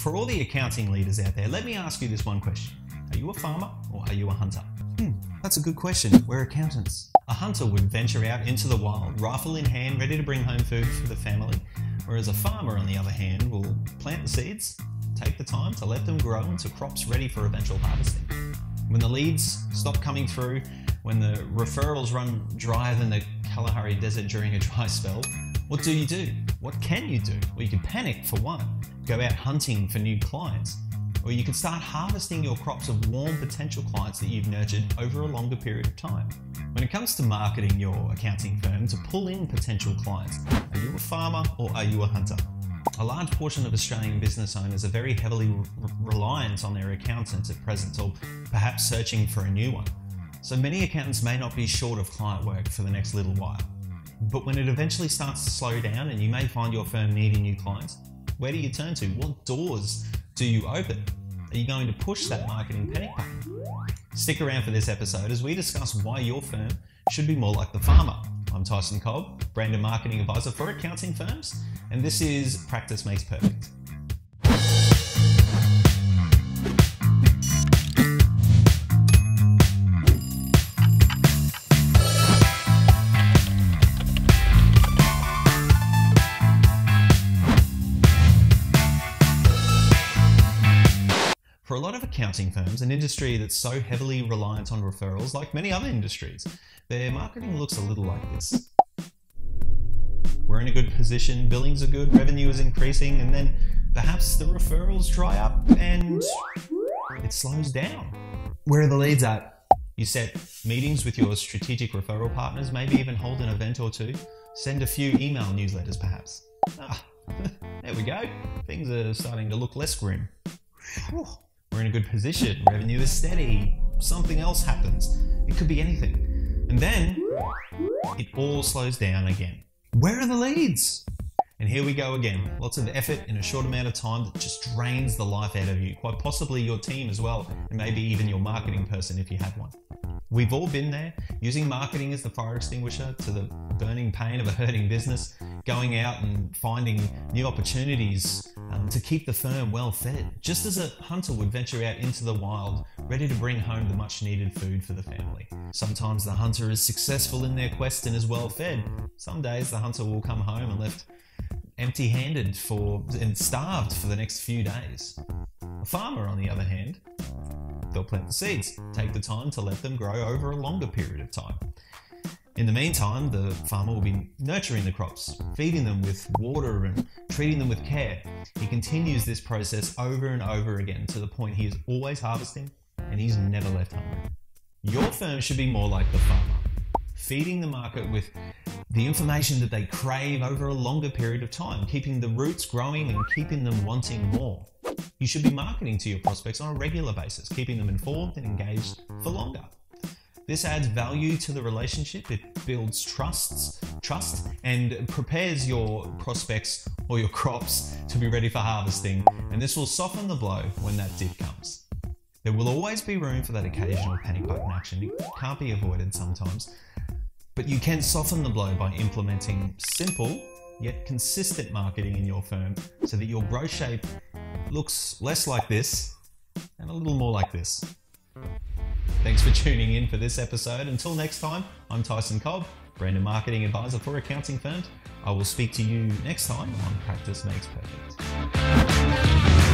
For all the accounting leaders out there, let me ask you this one question. Are you a farmer or are you a hunter? That's a good question. We're accountants. A hunter would venture out into the wild, rifle in hand, ready to bring home food for the family. Whereas a farmer, on the other hand, will plant the seeds, take the time to let them grow into crops ready for eventual harvesting. When the leads stop coming through, when the referrals run drier than the Kalahari Desert during a dry spell, what do you do? What can you do? Well, you can panic for one, go out hunting for new clients, or you can start harvesting your crops of warm potential clients that you've nurtured over a longer period of time. When it comes to marketing your accounting firm to pull in potential clients, are you a farmer or are you a hunter? A large portion of Australian business owners are very heavily reliant on their accountants at present, or perhaps searching for a new one. So many accountants may not be short of client work for the next little while. But when it eventually starts to slow down and you may find your firm needing new clients, where do you turn to? What doors do you open? Are you going to push that marketing panic button? Stick around for this episode as we discuss why your firm should be more like the farmer. I'm Tyson Cobb, brand and marketing advisor for accounting firms, and this is Practice Makes Perfect. For a lot of accounting firms, an industry that's so heavily reliant on referrals, like many other industries, their marketing looks a little like this. We're in a good position, billings are good, revenue is increasing, and then perhaps the referrals dry up and it slows down. Where are the leads at? You set meetings with your strategic referral partners, maybe even hold an event or two, send a few email newsletters perhaps. There we go, things are starting to look less grim. Whew. We're in a good position, revenue is steady, something else happens, it could be anything. And then, it all slows down again. Where are the leads? And here we go again, lots of effort in a short amount of time that just drains the life out of you, quite possibly your team as well, and maybe even your marketing person if you have one. We've all been there, using marketing as the fire extinguisher to the burning pain of a hurting business, going out and finding new opportunities to keep the firm well fed, just as a hunter would venture out into the wild, ready to bring home the much needed food for the family. Sometimes the hunter is successful in their quest and is well fed. Some days the hunter will come home and left empty-handed and starved for the next few days. A farmer, on the other hand, they'll plant the seeds, take the time to let them grow over a longer period of time. In the meantime, the farmer will be nurturing the crops, feeding them with water and treating them with care. He continues this process over and over again to the point he is always harvesting and he's never left hungry. Your firm should be more like the farmer, feeding the market with the information that they crave over a longer period of time, keeping the roots growing and keeping them wanting more. You should be marketing to your prospects on a regular basis, keeping them informed and engaged for longer. This adds value to the relationship, it builds trust and prepares your prospects or your crops to be ready for harvesting, and this will soften the blow when that dip comes. There will always be room for that occasional panic button action, it can't be avoided sometimes, but you can soften the blow by implementing simple yet consistent marketing in your firm so that your growth shape looks less like this and a little more like this. Thanks for tuning in for this episode. Until next time, I'm Tyson Cobb, brand and marketing advisor for accounting firms. I will speak to you next time on Practice Makes Perfect.